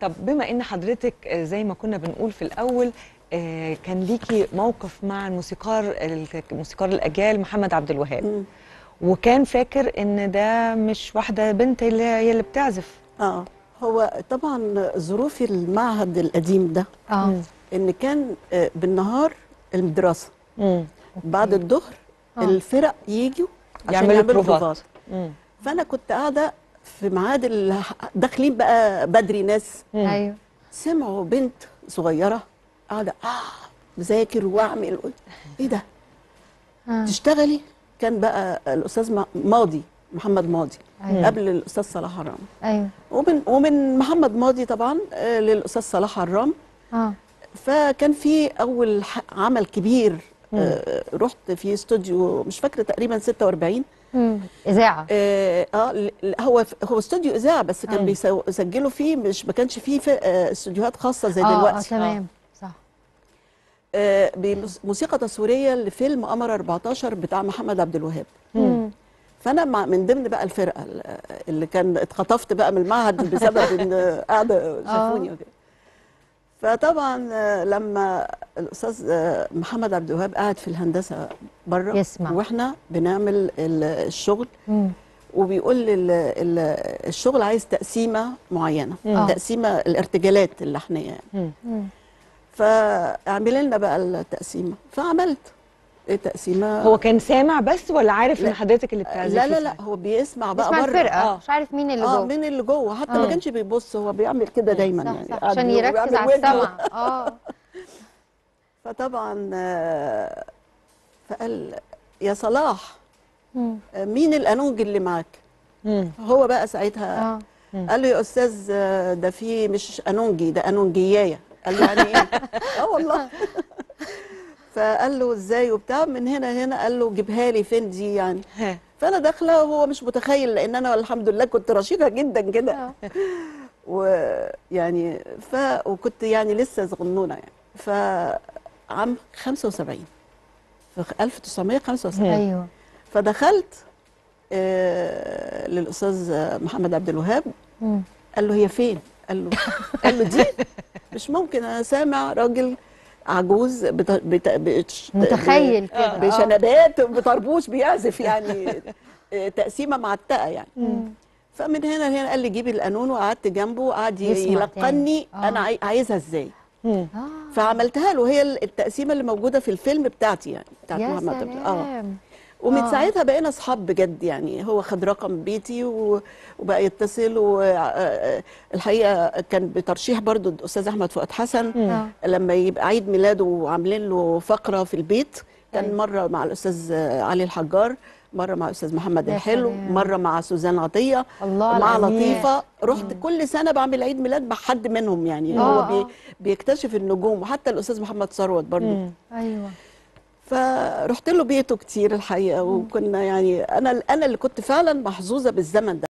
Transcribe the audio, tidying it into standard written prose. طب بما ان حضرتك زي ما كنا بنقول في الاول كان ليكي موقف مع الموسيقار الاجال محمد عبد الوهاب، وكان فاكر ان ده مش واحده بنت اللي هي اللي بتعزف. هو طبعا ظروف المعهد القديم ده ان كان بالنهار الدراسه، بعد الظهر الفرق يجوا عشان يعملوا بروفات، فانا كنت قاعده في ميعاد داخلين بقى بدري ناس. ايوه، سمعوا بنت صغيره قاعده بذاكر واعمل ايه ده؟ تشتغلي. كان بقى الاستاذ ماضي، محمد ماضي. أيوة. قبل الاستاذ صلاح حرام. ايوه، ومن محمد ماضي طبعا للاستاذ صلاح حرام. فكان في اول عمل كبير رحت في استوديو مش فاكره تقريبا 46 اذاعه. هو استوديو اذاعه بس كان بيسجلوا فيه، مش ما كانش فيه استوديوهات خاصه زي دلوقتي. تمام صح. بموسيقى تصويريه لفيلم قمر 14 بتاع محمد عبد الوهاب. فانا من ضمن بقى الفرقه اللي كان اتخطفت بقى من المعهد بسبب ان قاعده شافوني وكده. فطبعا لما الاستاذ محمد عبد الوهاب قاعد في الهندسه بره يسمع واحنا بنعمل الشغل، وبيقول الشغل عايز تقسيمه معينه، تقسيمه الارتجالات اللحنيه يعني. فاعملي لنا بقى التقسيمه، فعملت التقسيمه. هو كان سامع بس ولا عارف ان حضرتك اللي بتعزفي؟ لا لا لا، هو بيسمع بقى بره، بيسمع الفرقة. مش عارف مين اللي جوه، مين اللي جوه، حتى ما كانش بيبص، هو بيعمل كده دايما. صح يعني، صح، عشان يركز على السمع. فطبعا فقال يا صلاح مين القانونج اللي معاك؟ هو بقى ساعتها قال له يا استاذ ده في مش قانونجي، ده قانونجيايه. قال له يعني ايه؟ والله. فقال له ازاي وبتاع، من هنا قال له جيبها لي فين دي يعني. فانا داخله وهو مش متخيل، لان انا الحمد لله كنت رشيقه جدا كده ويعني وكنت يعني لسه صغنونه يعني. فعام 75 في 1975. ايوه. فدخلت للاستاذ محمد عبد الوهاب، قال له هي فين؟ قال له دي مش ممكن، انا سامع راجل عجوز متخيل كده بشنبات بطربوش بيعزف يعني تقسيمه معتقه يعني. فمن هنا قال لي جيبي القانون، وقعدت جنبه قعد يلقني انا عايزها ازاي. فعملتها له، هي التقسيمه اللي موجوده في الفيلم بتاعتي يعني، بتاعت محمد. ومن ساعتها بقينا اصحاب بجد يعني. هو خد رقم بيتي وبقى يتصل، والحقيقه كان بترشيح برضو الاستاذ احمد فؤاد حسن. لما يبقى عيد ميلاده وعاملين له فقره في البيت، كان مره مع الاستاذ علي الحجار، مره مع الاستاذ محمد الحلو، مره مع سوزان عطيه الله، مع لطيفه. رحت كل سنه بعمل عيد ميلاد مع حد منهم يعني. هو بيكتشف النجوم، وحتى الاستاذ محمد ثروت برضو. ايوه، فرحت له بيته كتير الحقيقه. وكنا يعني انا اللي كنت فعلا محظوظه بالزمن ده.